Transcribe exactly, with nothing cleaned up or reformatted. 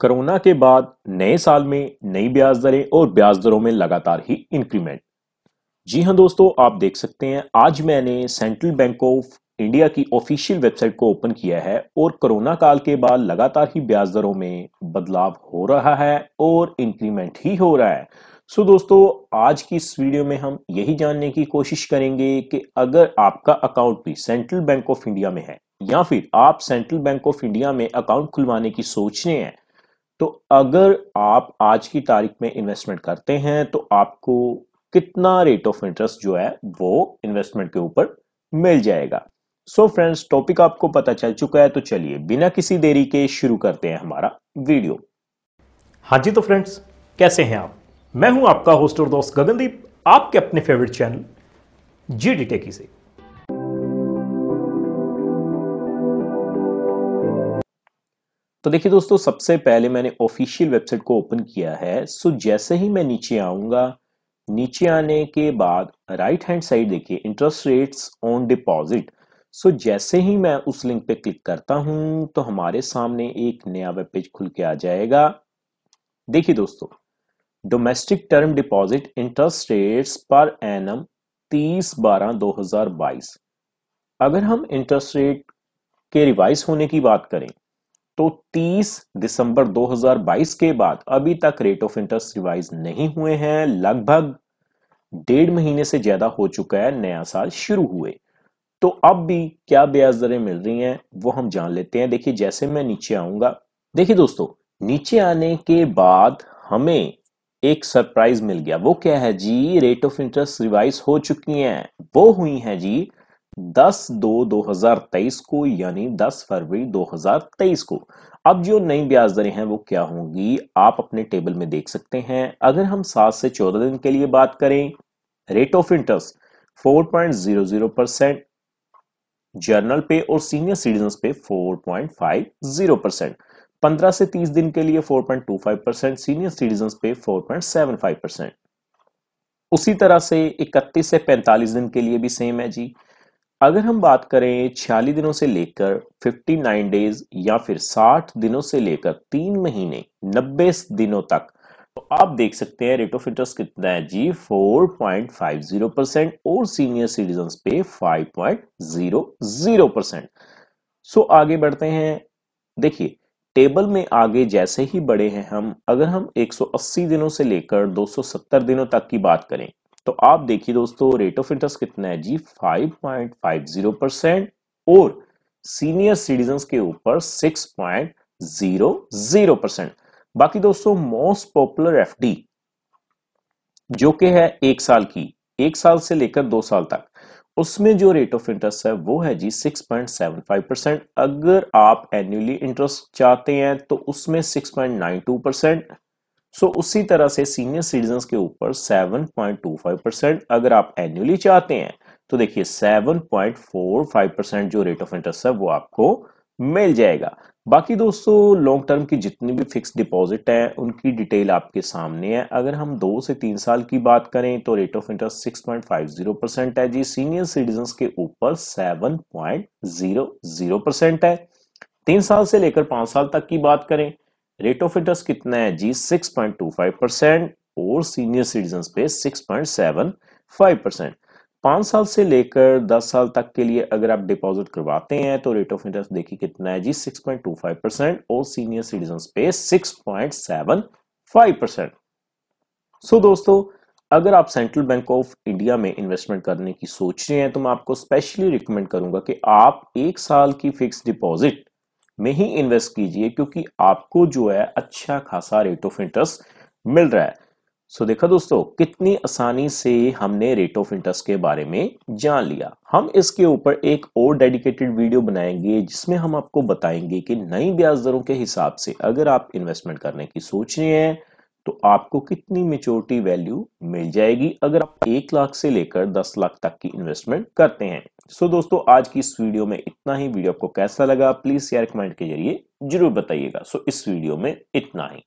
Corona के बाद नए साल में नई ब्याज दरें और ब्याज दरों में लगातार ही इंक्रीमेंट। जी हां दोस्तों, आप देख सकते हैं आज मैंने सेंट्रल बैंक ऑफ इंडिया की ऑफिशियल वेबसाइट को ओपन किया है और कोरोना काल के बाद लगातार ही ब्याज दरों में बदलाव हो रहा है और इंक्रीमेंट ही हो रहा है। सो दोस्तों, आज की इस वीडियो में हम यही जानने की कोशिश करेंगे कि अगर आपका अकाउंट भी सेंट्रल बैंक ऑफ इंडिया में है या फिर आप सेंट्रल बैंक ऑफ इंडिया में अकाउंट खुलवाने की सोच रहे हैं, तो अगर आप आज की तारीख में इन्वेस्टमेंट करते हैं तो आपको कितना रेट ऑफ इंटरेस्ट जो है वो इन्वेस्टमेंट के ऊपर मिल जाएगा। सो फ्रेंड्स, टॉपिक आपको पता चल चुका है, तो चलिए बिना किसी देरी के शुरू करते हैं हमारा वीडियो। हाँ जी, तो फ्रेंड्स कैसे हैं आप? मैं हूं आपका होस्ट और दोस्त गगनदीप, आपके अपने फेवरेट चैनल जीडी टेकी से। तो देखिए दोस्तों, सबसे पहले मैंने ऑफिशियल वेबसाइट को ओपन किया है। सो जैसे ही मैं नीचे आऊंगा, नीचे आने के बाद राइट हैंड साइड देखिए interest rates on deposit. So जैसे ही मैं उस लिंक पे क्लिक करता हूं तो हमारे सामने एक नया वेब पेज खुल के आ जाएगा। देखिए दोस्तों, domestic term deposit interest rates पर एनम तीस बारह दो हज़ार बाईस। अगर हम इंटरेस्ट रेट के रिवाइज होने की बात करें तो तीस दिसंबर दो हज़ार बाईस के बाद अभी तक रेट ऑफ इंटरेस्ट रिवाइज नहीं हुए हैं। लगभग डेढ़ महीने से ज्यादा हो चुका है नया साल शुरू हुए, तो अब भी क्या ब्याज दरें मिल रही हैं वो हम जान लेते हैं। देखिए जैसे मैं नीचे आऊंगा, देखिए दोस्तों नीचे आने के बाद हमें एक सरप्राइज मिल गया। वो क्या है जी? रेट ऑफ इंटरेस्ट रिवाइज हो चुकी हैं। वो हुई हैं जी दस दो दो हज़ार तेईस को, यानी दस फरवरी दो हज़ार तेईस को। अब जो नई ब्याज दरें हैं वो क्या होंगी आप अपने टेबल में देख सकते हैं। अगर हम सात से चौदह दिन के लिए बात करें, रेट ऑफ इंटरेस्ट चार पॉइंट शून्य शून्य परसेंट जर्नल पे और सीनियर सिटीजन पे चार पॉइंट पाँच शून्य परसेंट। पंद्रह से तीस दिन के लिए चार पॉइंट दो पाँच परसेंट, सीनियर सिटीजन पे चार पॉइंट सात पाँच परसेंट। उसी तरह से इकतीस से पैंतालीस दिन के लिए भी सेम है जी। अगर हम बात करें छियालीस दिनों से लेकर उनसठ डेज या फिर साठ दिनों से लेकर तीन महीने नब्बे दिनों तक, तो आप देख सकते हैं रेट ऑफ इंटरेस्ट कितना है जी चार पॉइंट पाँच शून्य परसेंट और सीनियर सिटीजन पे पाँच पॉइंट शून्य शून्य परसेंट। सो आगे बढ़ते हैं। देखिए टेबल में आगे जैसे ही बढ़े हैं हम, अगर हम एक सौ अस्सी दिनों से लेकर दो सौ सत्तर दिनों तक की बात करें तो आप देखिए दोस्तों रेट ऑफ इंटरेस्ट कितना है जी पाँच पॉइंट पाँच शून्य परसेंट और सीनियर सिटीजन के ऊपर छह पॉइंट शून्य शून्य परसेंट। बाकी दोस्तों मोस्ट पॉपुलर एफडी जो कि है एक साल की, एक साल से लेकर दो साल तक, उसमें जो रेट ऑफ इंटरेस्ट है वो है जी छह पॉइंट सात पाँच परसेंट। अगर आप एनुअली इंटरेस्ट चाहते हैं तो उसमें छह पॉइंट नौ दो परसेंट। सो उसी तरह से सीनियर सिटीजन के ऊपर सात पॉइंट दो पाँच परसेंट अगर आप एनुअली चाहते हैं तो देखिए सात पॉइंट चार पाँच परसेंट जो रेट ऑफ इंटरेस्ट है वो आपको मिल जाएगा। बाकी दोस्तों लॉन्ग टर्म की जितनी भी फिक्स डिपॉजिट है उनकी डिटेल आपके सामने है। अगर हम दो से तीन साल की बात करें तो रेट ऑफ इंटरेस्ट छह पॉइंट पाँच शून्य परसेंट है जी, सीनियर सिटीजन के ऊपर सात पॉइंट शून्य शून्य परसेंट है। तीन साल से लेकर पांच साल तक की बात करें, रेट ऑफ इंटरेस्ट कितना है जी छह पॉइंट दो पाँच परसेंट और सीनियर सिटीजन पे छह पॉइंट सात पाँच परसेंट। पाँच साल से लेकर दस साल तक के लिए अगर आप डिपॉजिट करवाते हैं तो रेट ऑफ इंटरेस्ट देखिए कितना है जी छह पॉइंट दो पाँच परसेंट और सीनियर सिटीजन पे छह पॉइंट सात पाँच परसेंट। सो दोस्तों, अगर आप सेंट्रल बैंक ऑफ इंडिया में इन्वेस्टमेंट करने की सोच रहे हैं तो मैं आपको स्पेशली रिकमेंड करूंगा कि आप एक साल की फिक्स डिपॉजिट में ही इन्वेस्ट कीजिए, क्योंकि आपको जो है अच्छा खासा रेट ऑफ इंटरेस्ट मिल रहा है। सो देखा दोस्तों कितनी आसानी से हमने रेट ऑफ इंटरेस्ट के बारे में जान लिया। हम इसके ऊपर एक और डेडिकेटेड वीडियो बनाएंगे जिसमें हम आपको बताएंगे कि नई ब्याज दरों के हिसाब से अगर आप इन्वेस्टमेंट करने की सोच रहे हैं तो आपको कितनी मैच्योरिटी वैल्यू मिल जाएगी अगर आप एक लाख से लेकर दस लाख तक की इन्वेस्टमेंट करते हैं। सो दोस्तों, आज की इस वीडियो में इतना ही। वीडियो आपको कैसा लगा प्लीज शेयर कमेंट के जरिए जरूर बताइएगा। सो इस वीडियो में इतना ही।